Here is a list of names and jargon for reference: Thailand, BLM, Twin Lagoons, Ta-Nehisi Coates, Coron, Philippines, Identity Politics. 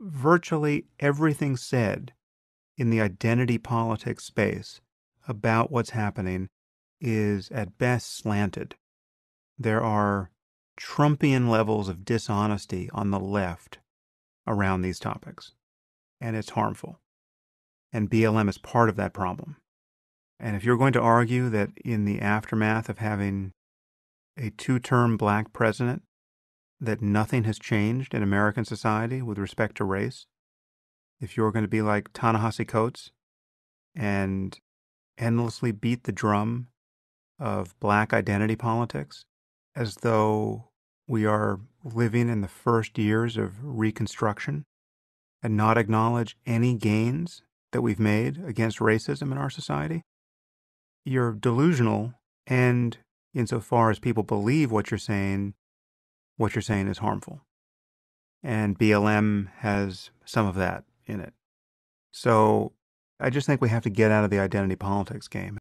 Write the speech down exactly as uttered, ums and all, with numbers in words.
virtually everything said in the identity politics space about what's happening is at best slanted. There are Trumpian levels of dishonesty on the left around these topics, and it's harmful. And B L M is part of that problem. And if you're going to argue that in the aftermath of having a two-term black president, that nothing has changed in American society with respect to race, if you're going to be like Ta-Nehisi Coates and endlessly beat the drum of black identity politics as though we are living in the first years of Reconstruction and not acknowledge any gains that we've made against racism in our society, you're delusional, and insofar as people believe what you're saying, what you're saying is harmful. And B L M has some of that in it. So I just think we have to get out of the identity politics game.